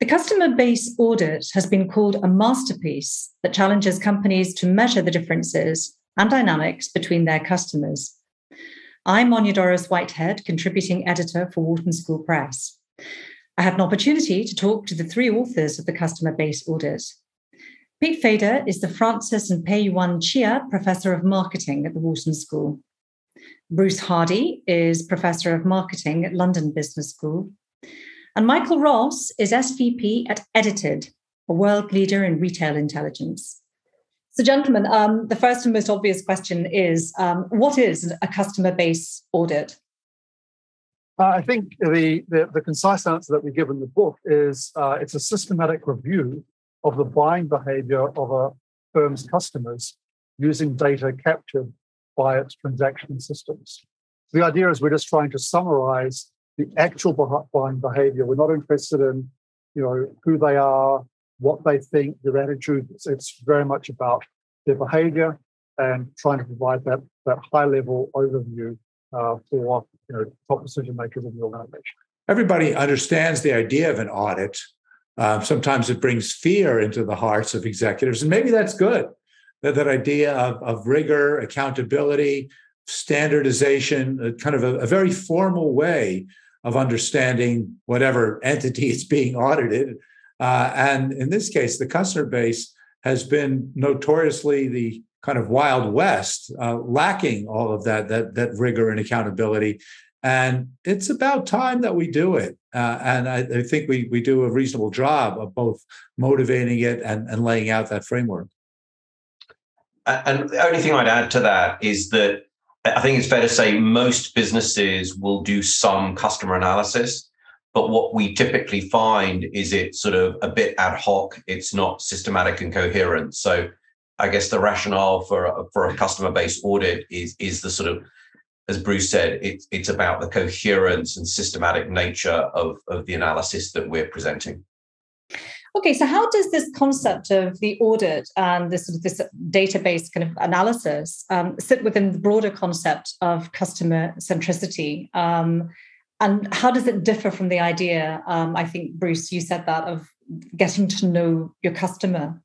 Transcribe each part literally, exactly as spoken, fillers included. The customer-base audit has been called a masterpiece that challenges companies to measure the differences and dynamics between their customers. I'm Anya Doris Whitehead, contributing editor for Wharton School Press. I had an opportunity to talk to the three authors of the customer-base audit. Peter Fader is the Francis and Pei Yuan Chia Professor of Marketing at the Wharton School. Bruce Hardie is Professor of Marketing at London Business School. And Michael Ross is S V P at Edited, a world leader in retail intelligence. So, gentlemen, um, the first and most obvious question is, um, what is a customer-base audit? Uh, I think the, the, the concise answer that we give in the book is uh, it's a systematic review of the buying behavior of a firm's customers using data captured by its transaction systems. The idea is we're just trying to summarize the actual buying behavior. We're not interested in, you know, who they are, what they think, their attitude. It's very much about their behavior and trying to provide that, that high-level overview uh, for, you know, top decision makers in the organization. Everybody understands the idea of an audit. Uh, sometimes it brings fear into the hearts of executives, and maybe that's good. That, that idea of, of rigor, accountability, standardization, uh, kind of a, a very formal way of understanding whatever entity is being audited. Uh, and in this case, the customer base has been notoriously the kind of Wild West, uh, lacking all of that, that, that rigor and accountability. And it's about time that we do it. Uh, and I, I think we, we do a reasonable job of both motivating it and, and laying out that framework. And the only thing I'd add to that is that I think it's fair to say most businesses will do some customer analysis, but what we typically find is it's sort of a bit ad hoc. It's not systematic and coherent. So I guess the rationale for a, for a customer-based audit is, is the sort of, as Bruce said, it, it's about the coherence and systematic nature of, of the analysis that we're presenting. Okay, so how does this concept of the audit and this, this database kind of analysis um, sit within the broader concept of customer centricity? Um, and how does it differ from the idea, um, I think, Bruce, you said that, of getting to know your customer?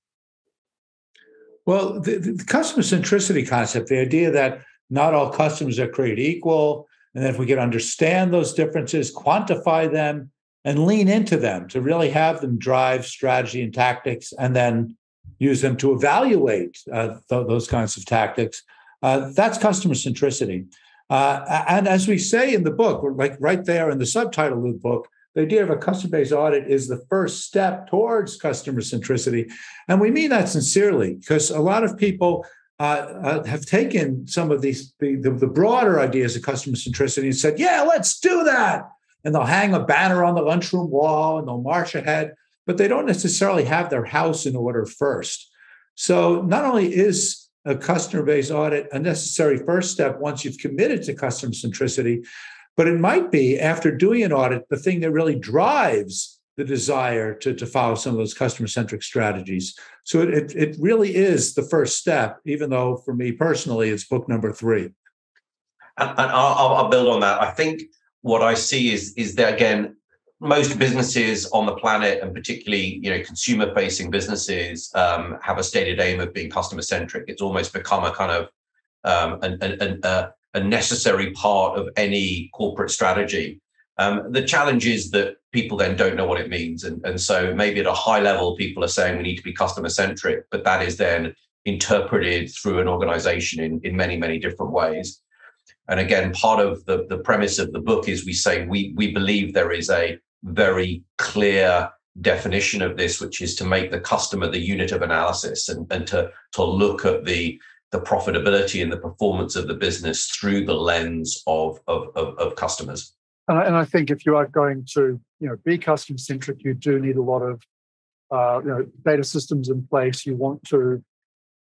Well, the, the customer centricity concept, the idea that not all customers are created equal, and that if we can understand those differences, quantify them, and lean into them to really have them drive strategy and tactics, and then use them to evaluate uh, th- those kinds of tactics. Uh, that's customer centricity. Uh, and as we say in the book, like right there in the subtitle of the book, the idea of a customer-based audit is the first step towards customer centricity. And we mean that sincerely, because a lot of people uh, uh, have taken some of these the, the, the broader ideas of customer centricity and said, yeah, let's do that. And they'll hang a banner on the lunchroom wall and they'll march ahead, but they don't necessarily have their house in order first. So not only is a customer-based audit a necessary first step once you've committed to customer centricity, but it might be, after doing an audit, the thing that really drives the desire to, to follow some of those customer-centric strategies. So it, it, it really is the first step, even though for me personally, it's book number three. And, and I'll, I'll build on that. I think what I see is, is that, again, most businesses on the planet, and particularly, you know, consumer-facing businesses, um, have a stated aim of being customer-centric. It's almost become a kind of um, an, an, a, a necessary part of any corporate strategy. Um, the challenge is that people then don't know what it means. And, and so maybe at a high level, people are saying we need to be customer-centric, but that is then interpreted through an organization in, in many, many different ways. And again, part of the, the premise of the book is we say we, we believe there is a very clear definition of this, which is to make the customer the unit of analysis and, and to, to look at the, the profitability and the performance of the business through the lens of, of, of, of customers. And I, and I think if you are going to, you know, be customer-centric, you do need a lot of uh, you know, data systems in place. You want to,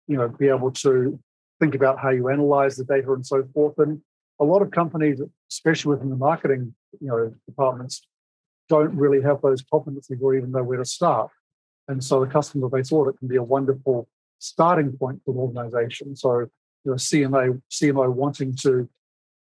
you know, be able to think about how you analyze the data and so forth. And a lot of companies, especially within the marketing, you know, departments, don't really have those competencies or even know where to start. And so the customer-based audit can be a wonderful starting point for an organization. So, you know, C M O, C M O wanting to,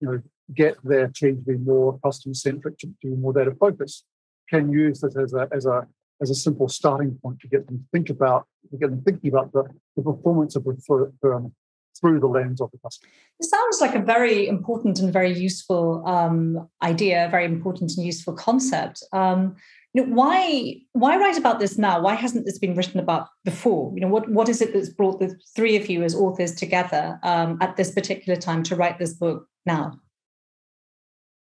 you know, get their team to be more customer-centric, to be more data-focused, can use it as a as a as a simple starting point to get them to think about, to get them thinking about the, the performance of the firm through the lens of the customer. This sounds like a very important and very useful um, idea, a very important and useful concept. Um, you know, why why write about this now? Why hasn't this been written about before? You know, what what is it that's brought the three of you as authors together um, at this particular time to write this book now?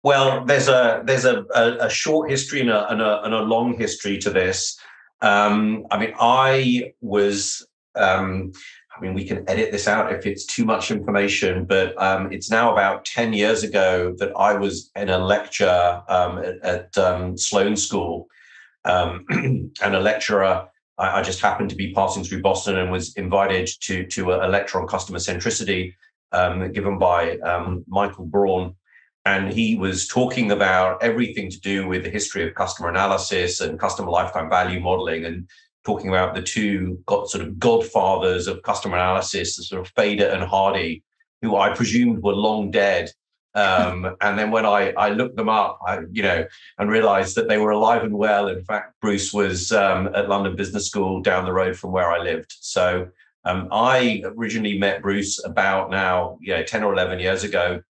Well, there's a there's a, a, a short history and a, and a and a long history to this. Um, I mean, I was. Um, I mean, we can edit this out if it's too much information, but um, it's now about ten years ago that I was in a lecture um, at, at um, Sloan School, um, and a lecturer. I, I just happened to be passing through Boston and was invited to to a lecture on customer centricity um, given by um, Michael Braun. And he was talking about everything to do with the history of customer analysis and customer lifetime value modeling, and talking about the two got sort of godfathers of customer analysis, the sort of Fader and Hardie, who I presumed were long dead. Um, and then when I, I looked them up, I, you know, and realized that they were alive and well. In fact, Bruce was um, at London Business School down the road from where I lived. So um, I originally met Bruce about now, you know, ten or eleven years ago.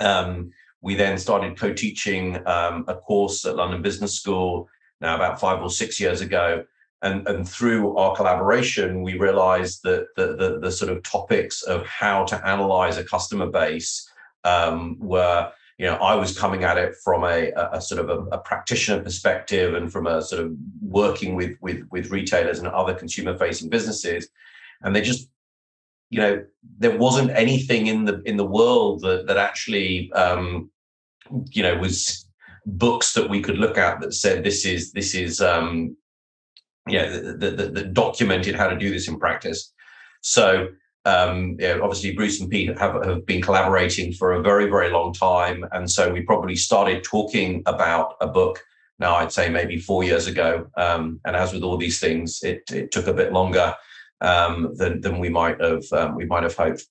Um, we then started co-teaching um, a course at London Business School now about five or six years ago. And, and through our collaboration, we realized that the, the, the sort of topics of how to analyze a customer base um, were, you know, I was coming at it from a, a sort of a, a practitioner perspective and from a sort of working with, with, with retailers and other consumer-facing businesses. And they just, you know, there wasn't anything in the in the world that, that actually, um, you know, was books that we could look at that said this is this is um yeah that documented how to do this in practice. So um yeah, obviously Bruce and Pete have, have been collaborating for a very very long time, and so we probably started talking about a book now I'd say maybe four years ago, um and as with all these things it it took a bit longer um than, than we might have um, we might have hoped.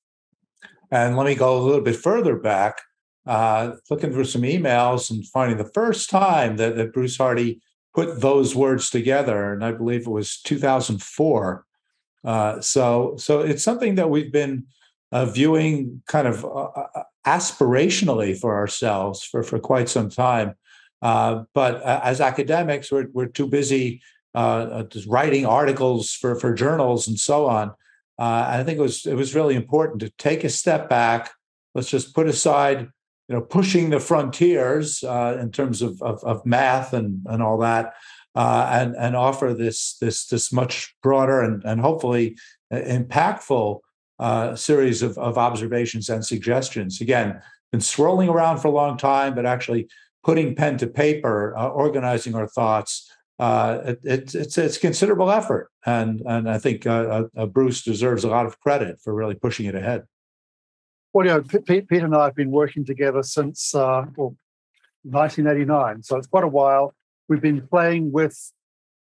And let me go a little bit further back. Uh, looking through some emails and finding the first time that, that Bruce Hardie put those words together, and I believe it was two thousand four. Uh, so, so it's something that we've been uh, viewing kind of uh, aspirationally for ourselves for, for quite some time. Uh, but uh, as academics, we're we're too busy uh, just writing articles for for journals and so on. Uh, and I think it was it was really important to take a step back. Let's just put aside, you know, pushing the frontiers uh, in terms of, of, of math and, and all that, uh, and, and offer this this this much broader and, and hopefully impactful uh, series of, of observations and suggestions. Again, been swirling around for a long time, but actually putting pen to paper, uh, organizing our thoughts, uh, it, it, it's it's considerable effort, and and I think uh, uh, Bruce deserves a lot of credit for really pushing it ahead. Well, you know, Pete, Pete and I have been working together since uh, well, nineteen eighty-nine, so it's quite a while. We've been playing with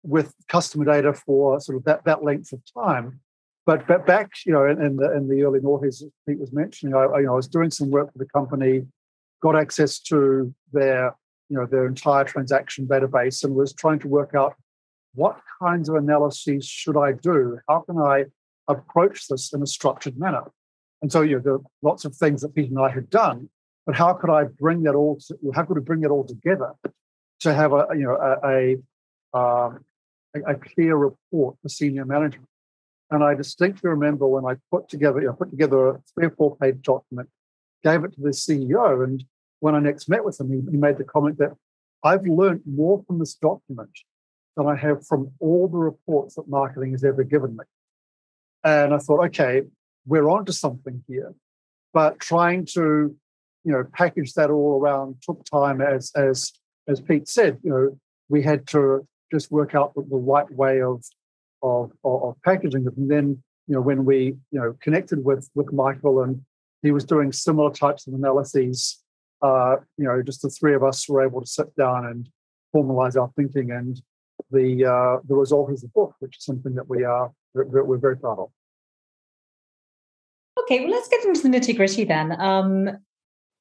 with customer data for sort of that, that length of time. But, but back, you know, in, in the in the early noughties, as Pete was mentioning, I, you know, I was doing some work for the company, got access to their you know their entire transaction database, and was trying to work out what kinds of analyses should I do? How can I approach this in a structured manner? And so, you know, there are lots of things that Pete and I had done, but how could I bring that all? To, how could I bring it all together to have a, you know, a a, um, a clear report for senior management? And I distinctly remember when I put together, you know, put together a three or four page document, gave it to the C E O, and when I next met with him, he, he made the comment that I've learned more from this document than I have from all the reports that marketing has ever given me. And I thought, okay, we're onto something here, but trying to, you know, package that all around took time. As as as Pete said, you know, we had to just work out the, the right way of, of of packaging it. And then, you know, when we, you know, connected with with Michael, and he was doing similar types of analyses, uh, you know, just the three of us were able to sit down and formalize our thinking, and the uh, the result is the book, which is something that we are that we're very proud of. Okay, well, let's get into the nitty-gritty then. Um,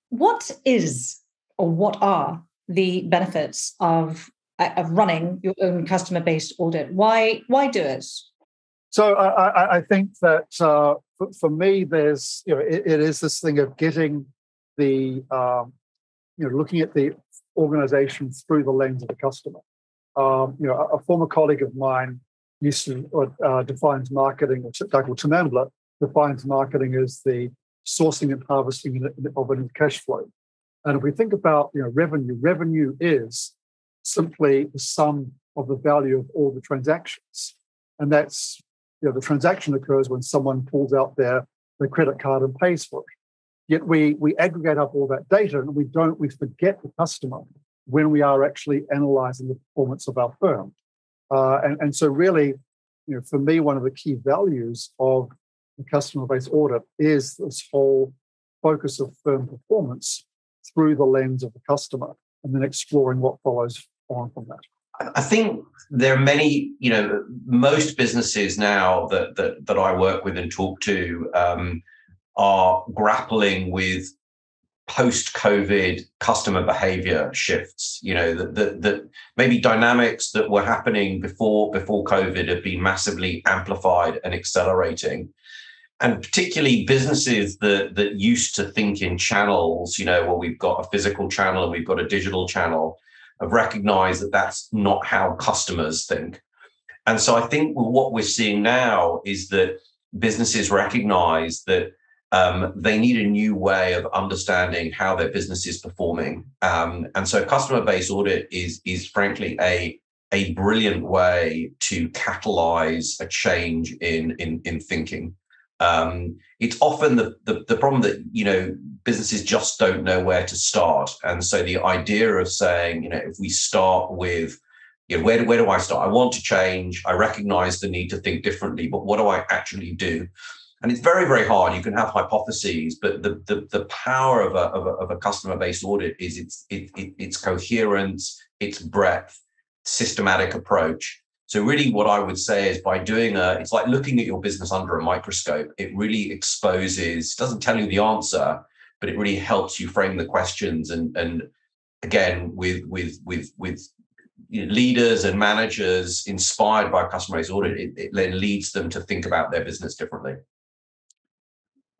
what is or what are the benefits of of running your own customer-based audit? Why why do it? So I, I, I think that uh, for me, there's you know it, it is this thing of getting the um, you know looking at the organization through the lens of the customer. Um, you know, a, a former colleague of mine used to or, uh, defines marketing, which is Michael Braun defines marketing as the sourcing and harvesting of an cash flow. And if we think about you know revenue, revenue is simply the sum of the value of all the transactions. And that's, you know, the transaction occurs when someone pulls out their, their credit card and pays for it. Yet we we aggregate up all that data and we don't, we forget the customer when we are actually analyzing the performance of our firm. Uh, and, and so really, you know, for me, one of the key values of the customer-based audit is this whole focus of firm performance through the lens of the customer, and then exploring what follows on from that. I think there are many, you know, most businesses now that that, that I work with and talk to um, are grappling with post-COVID customer behavior shifts. You know, that that, that maybe dynamics that were happening before before COVID have been massively amplified and accelerating. And particularly businesses that that used to think in channels, you know, well, we've got a physical channel and we've got a digital channel, have recognized that that's not how customers think. And so I think what we're seeing now is that businesses recognize that um, they need a new way of understanding how their business is performing. Um, and so customer-based audit is, is frankly a a brilliant way to catalyze a change in, in, in thinking. Um, it's often the, the the problem that, you know, businesses just don't know where to start. And so the idea of saying, you know, if we start with, you know, where do, where do I start? I want to change. I recognize the need to think differently, but what do I actually do? And it's very, very hard. You can have hypotheses, but the the, the power of a, of a, of a customer-based audit is its it, it, its coherence, its breadth, systematic approach. So really what I would say is by doing a, it's like looking at your business under a microscope. It really exposes, doesn't tell you the answer, but it really helps you frame the questions. And, and again, with, with, with, with you know, leaders and managers inspired by customer-based audit, it, it then leads them to think about their business differently.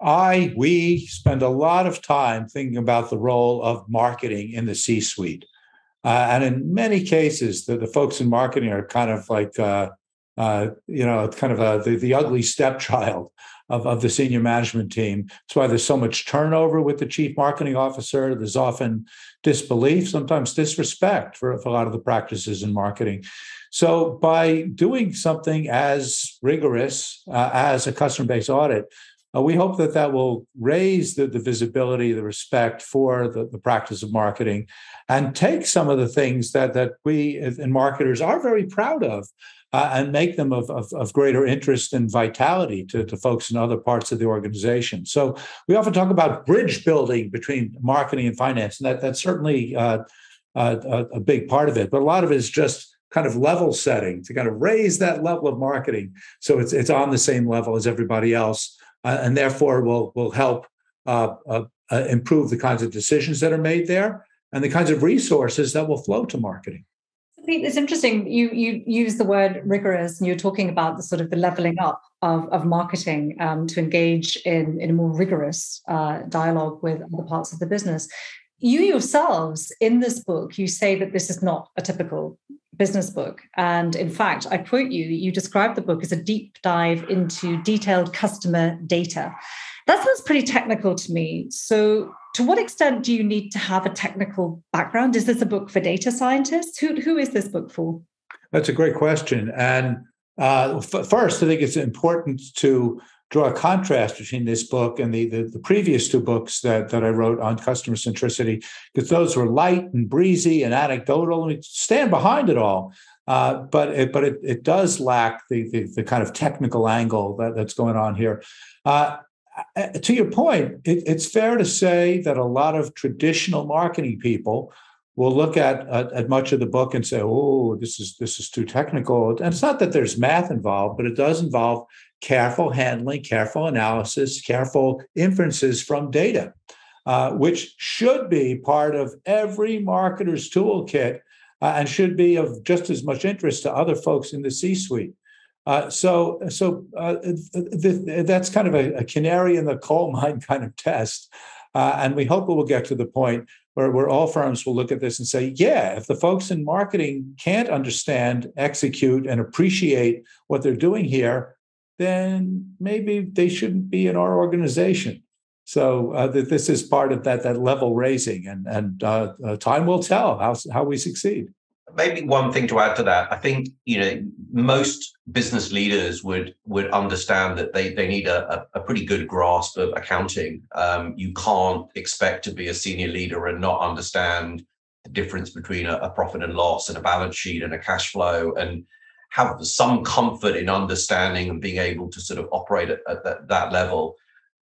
I, we spend a lot of time thinking about the role of marketing in the C-suite. Uh, and in many cases, the, the folks in marketing are kind of like, uh, uh, you know, kind of a, the, the ugly stepchild of, of the senior management team. That's why there's so much turnover with the chief marketing officer. There's often disbelief, sometimes disrespect for, for a lot of the practices in marketing. So by doing something as rigorous uh, as a customer-based audit, Uh, we hope that that will raise the, the visibility, the respect for the, the practice of marketing, and take some of the things that that we and marketers are very proud of uh, and make them of, of, of greater interest and vitality to, to folks in other parts of the organization. So we often talk about bridge building between marketing and finance, and that, that's certainly uh, a, a big part of it. But a lot of it is just kind of level setting to kind of raise that level of marketing so it's it's on the same level as everybody else. Uh, and therefore will will help uh, uh, uh, improve the kinds of decisions that are made there and the kinds of resources that will flow to marketing. It's interesting. You you use the word rigorous, and you're talking about the sort of the leveling up of, of marketing um, to engage in, in a more rigorous uh, dialogue with other parts of the business. You yourselves in this book, you say that this is not a typical business book. And in fact, I quote you, you describe the book as a deep dive into detailed customer data. That sounds pretty technical to me. So to what extent do you need to have a technical background? Is this a book for data scientists? Who, who is this book for? That's a great question. And uh, f- first, I think it's important to draw a contrast between this book and the, the, the previous two books that, that I wrote on customer centricity, because those were light and breezy and anecdotal, and we stand behind it all. Uh, but it, but it, it does lack the, the, the kind of technical angle that, that's going on here. Uh, to your point, it, it's fair to say that a lot of traditional marketing people We'll look at, at at much of the book and say, oh, this is this is too technical. And it's not that there's math involved, but it does involve careful handling, careful analysis, careful inferences from data, uh, which should be part of every marketer's toolkit uh, and should be of just as much interest to other folks in the C-suite. Uh, so so uh, th- th- that's kind of a, a canary in the coal mine kind of test. Uh, and we hope it will get to the point where, where all firms will look at this and say, yeah, if the folks in marketing can't understand, execute, and appreciate what they're doing here, then maybe they shouldn't be in our organization. So uh, th- this is part of that that level raising, and, and uh, uh, time will tell how, how we succeed. Maybe one thing to add to that, I think, you know, most business leaders would would understand that they they need a, a pretty good grasp of accounting. Um, you can't expect to be a senior leader and not understand the difference between a, a profit and loss and a balance sheet and a cash flow, and have some comfort in understanding and being able to sort of operate at, at that, that level.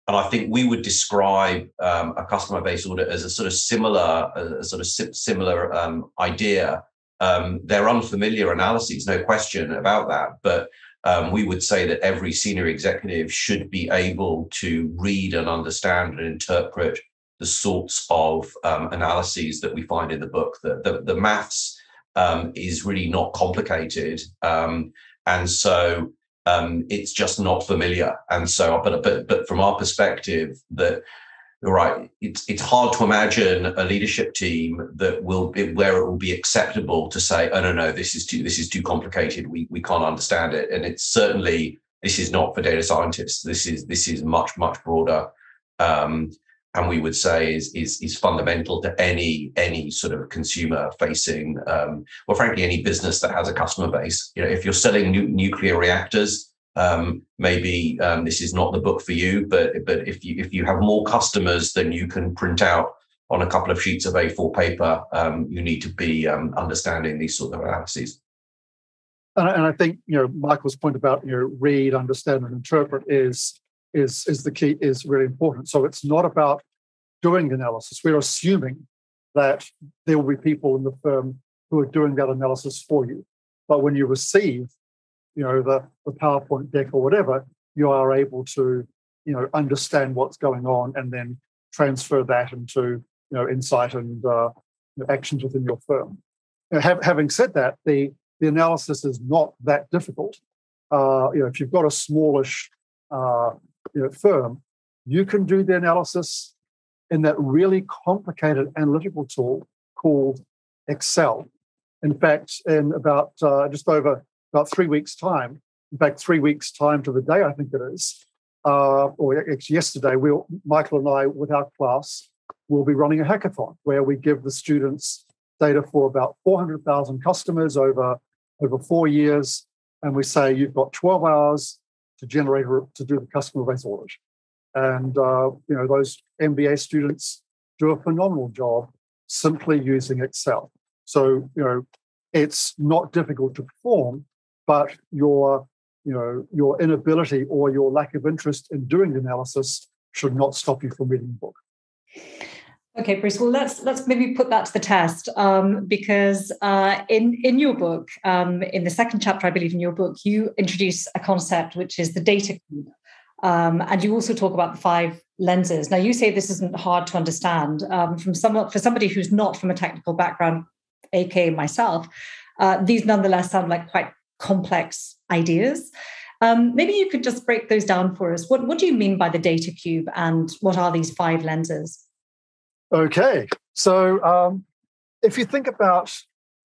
And I think we would describe um, a customer-based audit as a sort of similar, a, a sort of si- similar um, idea. Um, they're unfamiliar analyses, no question about that. But um, we would say that every senior executive should be able to read and understand and interpret the sorts of um, analyses that we find in the book. The, the, the maths um, is really not complicated. Um, and so um, it's just not familiar. And so, but, but, but from our perspective, that Right, it's it's hard to imagine a leadership team that will be, where it will be acceptable to say, oh no, no, this is too this is too complicated. We we can't understand it, and it's certainly this is not for data scientists. This is this is much much broader, um, and we would say is is is fundamental to any any sort of consumer facing, um, well, frankly, any business that has a customer base. You know, if you're selling new, nuclear reactors. Um, maybe um, this is not the book for you, but but if you if you have more customers than you can print out on a couple of sheets of A four paper, um, you need to be um, understanding these sort of analyses. And I, and I think, you know, Michael's point about, you know, read, understand, and interpret is is is the key, is really important. So it's not about doing analysis. We're assuming that there will be people in the firm who are doing that analysis for you, but when you receive, you know, the, the PowerPoint deck or whatever, you are able to, you know, understand what's going on and then transfer that into, you know, insight and uh, actions within your firm. You know, ha- having said that, the, the analysis is not that difficult. Uh, you know, if you've got a smallish uh, you know, firm, you can do the analysis in that really complicated analytical tool called Excel. In fact, in about uh, just over... about three weeks' time, in fact, three weeks' time to the day, I think it is, uh, or actually yesterday, we'll, Michael and I, with our class, will be running a hackathon where we give the students data for about four hundred thousand customers over, over four years, and we say you've got twelve hours to generate to do the customer-based audit. And uh, you know, those M B A students do a phenomenal job simply using Excel. So, you know, it's not difficult to perform. But your, you know, your inability or your lack of interest in doing the analysis should not stop you from reading the book. Okay, Bruce. Well, let's let's maybe put that to the test, um, because uh, in in your book, um, in the second chapter, I believe in your book, you introduce a concept which is the data cleaner, um, and you also talk about the five lenses. Now, you say this isn't hard to understand um, from someone for somebody who's not from a technical background, aka myself. Uh, these nonetheless sound like quite complex ideas. Um, maybe you could just break those down for us. What, what do you mean by the data cube, and what are these five lenses? Okay, so um, if you think about,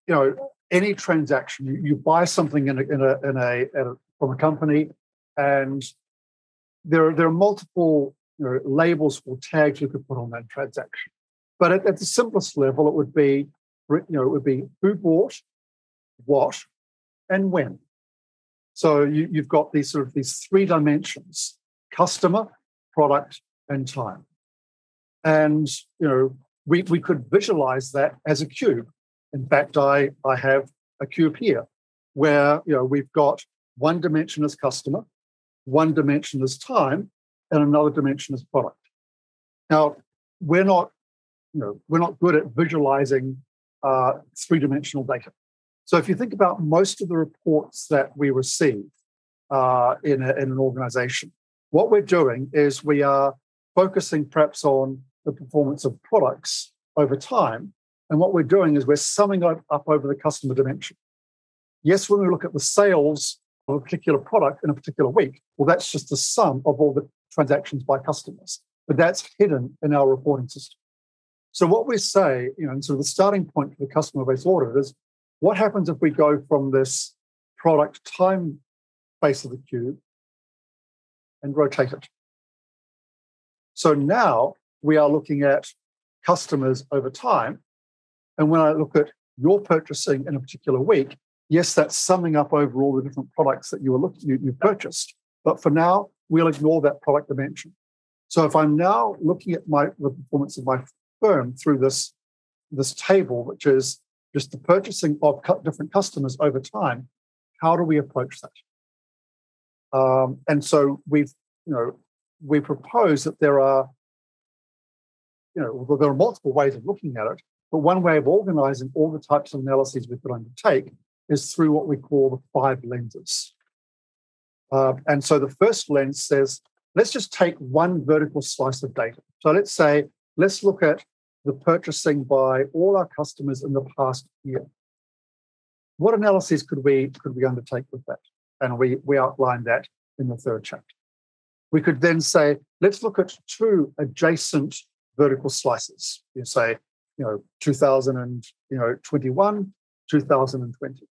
you know, any transaction, you, you buy something in a, in a, in a, in a from a company, and there are, there are multiple, you know, labels or tags you could put on that transaction. But at, at the simplest level, it would be, you know, it would be who bought what, and when. So you, you've got these sort of these three dimensions: customer, product, and time. And, you know, we, we could visualize that as a cube. In fact, I, I have a cube here where, you know, we've got one dimension as customer, one dimension as time, and another dimension as product. Now, we're not, you know, we're not good at visualizing uh, three-dimensional data. So if you think about most of the reports that we receive uh, in, a, in an organization, what we're doing is we are focusing perhaps on the performance of products over time And what we're doing is we're summing up, up over the customer dimension. Yes, when we look at the sales of a particular product in a particular week, well, that's just the sum of all the transactions by customers. But that's hidden in our reporting system. So what we say, you know, and sort of the starting point for the customer-based audit is, what happens if we go from this product time base of the cube and rotate it? So now we are looking at customers over time. And when I look at your purchasing in a particular week, yes, that's summing up over all the different products that you were looking you, you purchased. But for now, we'll ignore that product dimension. So if I'm now looking at my the performance of my firm through this, this table, which is just the purchasing of different customers over time, how do we approach that? Um, and so we've, you know, we propose that there are, you know, there are multiple ways of looking at it, but one way of organising all the types of analyses we could undertake is through what we call the five lenses. Uh, and so the first lens says, let's just take one vertical slice of data. So let's say, let's look at the purchasing by all our customers in the past year. What analyses could we could we undertake with that? And we, we outline that in the third chapter. We could then say, let's look at two adjacent vertical slices. You say, you know, two thousand twenty-one, two thousand twenty.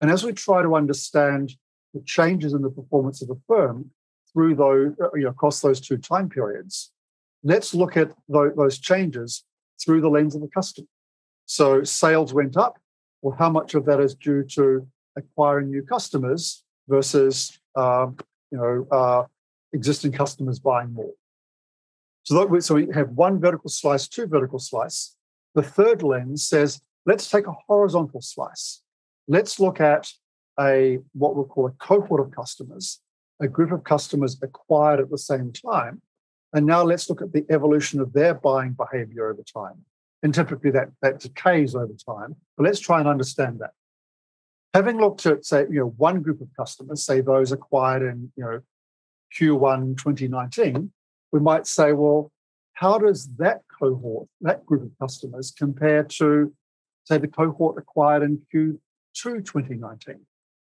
And as we try to understand the changes in the performance of the firm through those, you know, across those two time periods, let's look at those changes through the lens of the customer. So sales went up. Well, how much of that is due to acquiring new customers versus uh, you know uh, existing customers buying more? So, that we, so we have one vertical slice, two vertical slice. The third lens says, let's take a horizontal slice. Let's look at a what we'll call a cohort of customers, a group of customers acquired at the same time. And now let's look at the evolution of their buying behavior over time. And typically that, that decays over time. But let's try and understand that. Having looked at, say, you know, one group of customers, say those acquired in, you know, Q one twenty nineteen, we might say, well, how does that cohort, that group of customers, compare to, say, the cohort acquired in Q two twenty nineteen?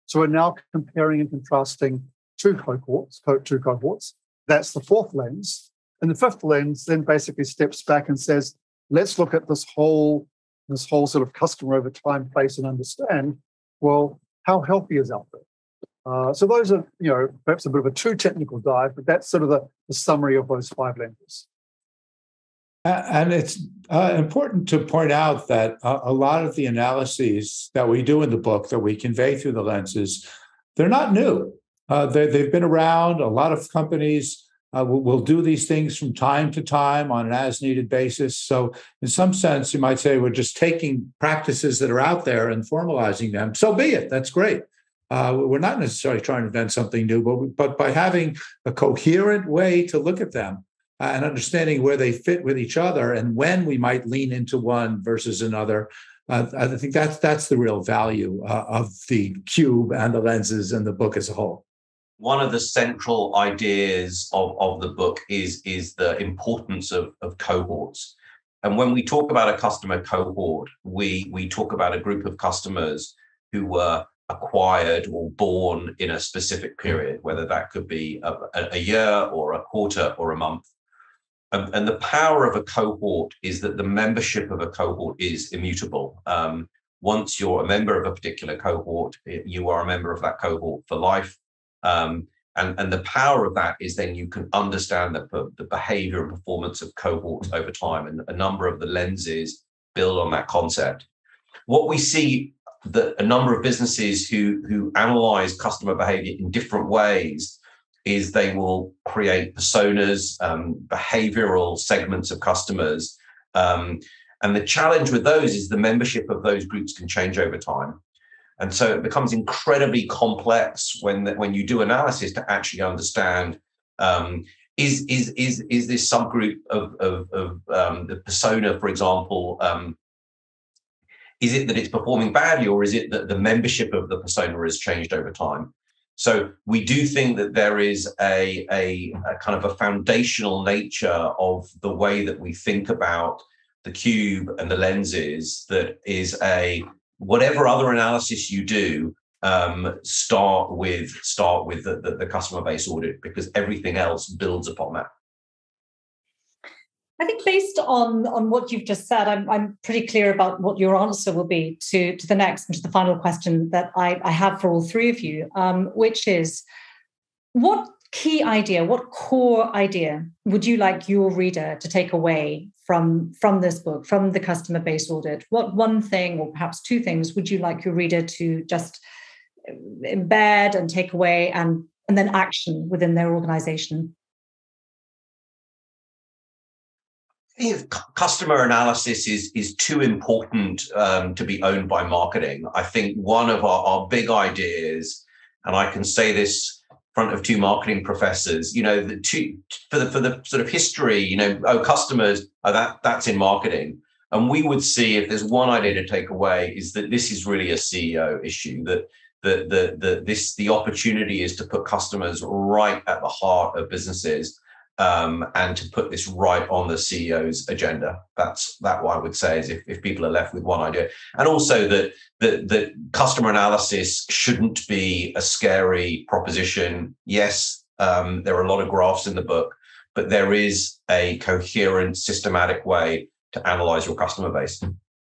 So we're now comparing and contrasting two cohorts, two cohorts. That's the fourth lens. And the fifth lens then basically steps back and says, let's look at this whole, this whole sort of customer over time place and understand, well, how healthy is out there? Uh, so those are, you know, perhaps a bit of a too technical dive, but that's sort of the, the summary of those five lenses. And it's uh, important to point out that a, a lot of the analyses that we do in the book that we convey through the lenses, they're not new. Uh, they, they've been around. A lot of companies uh, will, will do these things from time to time on an as-needed basis. So in some sense, you might say we're just taking practices that are out there and formalizing them. So be it. That's great. Uh, we're not necessarily trying to invent something new, but, we, but by having a coherent way to look at them uh, and understanding where they fit with each other and when we might lean into one versus another, Uh, I think that's that's the real value uh, of the cube and the lenses and the book as a whole. One of the central ideas of, of the book is, is the importance of, of cohorts. And when we talk about a customer cohort, we, we talk about a group of customers who were acquired or born in a specific period, whether that could be a, a year or a quarter or a month. And the power of a cohort is that the membership of a cohort is immutable. Um, once you're a member of a particular cohort, you are a member of that cohort for life. Um, and, and the power of that is then you can understand the, the behavior and performance of cohorts over time. And a number of the lenses build on that concept. What we see that a number of businesses who, who analyze customer behavior in different ways is they will create personas, um, behavioral segments of customers. Um, and the challenge with those is the membership of those groups can change over time. And so it becomes incredibly complex when, when you do analysis to actually understand, um, is, is, is, is this subgroup of, of, of um, the persona, for example, um, is it that it's performing badly or is it that the membership of the persona has changed over time? So we do think that there is a, a, a kind of a foundational nature of the way that we think about the cube and the lenses that is a whatever other analysis you do, um, start with start with the, the, the customer-based audit, because everything else builds upon that. I think based on, on what you've just said, I'm, I'm pretty clear about what your answer will be to, to the next and to the final question that I, I have for all three of you, um, which is, what key idea, what core idea would you like your reader to take away from, from this book, from the customer-based audit? What one thing or perhaps two things would you like your reader to just embed and take away and, and then action within their organization? I think customer analysis is is too important um, to be owned by marketing. I think one of our, our big ideas, and I can say this in front of two marketing professors, you know, the two, for the for the sort of history, you know, oh, customers, oh, that that's in marketing. And we would see, if there's one idea to take away, is that this is really a C E O issue. That the the the this the opportunity is to put customers right at the heart of businesses. Um, and to put this right on the C E O's agenda. That's that what I would say is if, if people are left with one idea. And also that, that that customer analysis shouldn't be a scary proposition. Yes, um, there are a lot of graphs in the book, but there is a coherent, systematic way to analyze your customer base.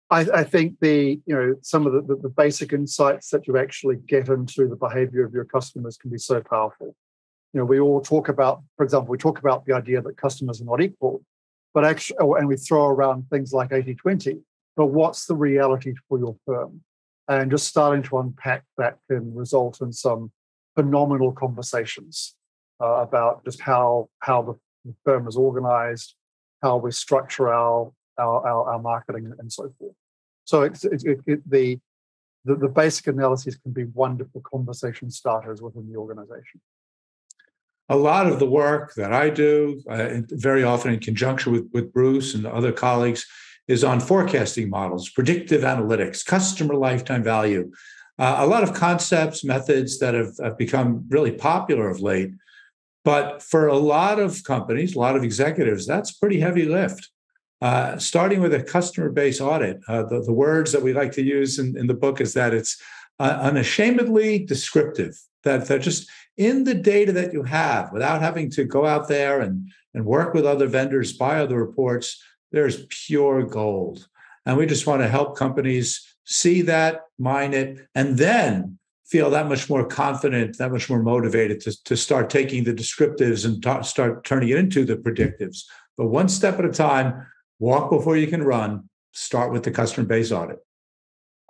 I, I think the you know some of the, the basic insights that you actually get into the behavior of your customers can be so powerful. You know, we all talk about, for example, we talk about the idea that customers are not equal, but actually, and we throw around things like eighty twenty, but what's the reality for your firm? And just starting to unpack that can result in some phenomenal conversations uh, about just how how the firm is organized, how we structure our our, our, our marketing and so forth. So it's it, it, it, the, the the basic analyses can be wonderful conversation starters within the organization. A lot of the work that I do, uh, very often in conjunction with, with Bruce and other colleagues, is on forecasting models, predictive analytics, customer lifetime value. Uh, a lot of concepts, methods that have, have become really popular of late. But for a lot of companies, a lot of executives, that's pretty heavy lift. Uh, starting with a customer-based audit, uh, the, the words that we like to use in, in the book is that it's uh, unashamedly descriptive. That they're just in the data that you have without having to go out there and, and work with other vendors, buy other reports. There's pure gold. And we just want to help companies see that, mine it, and then feel that much more confident, that much more motivated to, to start taking the descriptives and ta- start turning it into the predictives. But one step at a time, walk before you can run, start with the customer-based audit.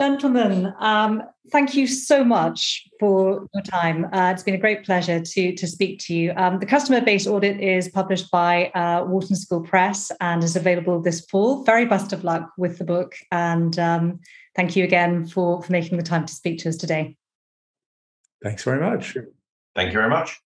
Gentlemen, um, thank you so much for your time. Uh, it's been a great pleasure to, to speak to you. Um, the Customer-Based Audit is published by uh, Wharton School Press and is available this fall. Very best of luck with the book. And um, thank you again for, for making the time to speak to us today. Thanks very much. Thank you very much.